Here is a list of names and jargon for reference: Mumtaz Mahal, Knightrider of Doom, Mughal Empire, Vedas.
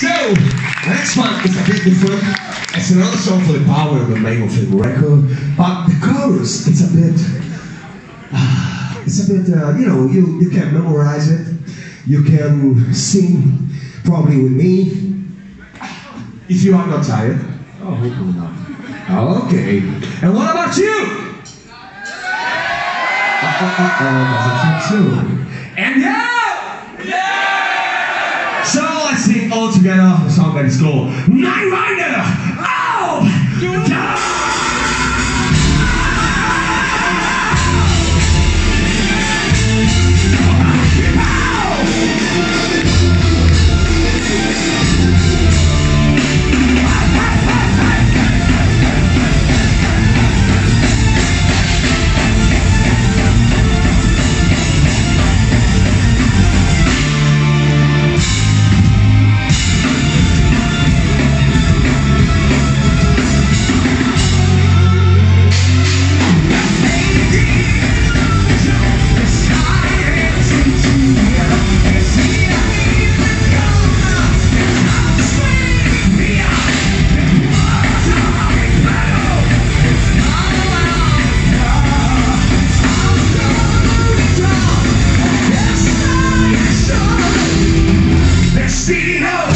So, the next one is a bit different. It's another song for the power of the name of the record, but the chorus, it's a bit, you know, you can memorize it, you can sing, probably with me, if you are not tired. Oh, hopefully not. Okay. And what about you? And yeah! Yeah! So let's sing all together the song that is called Knightrider of Doom! See you now.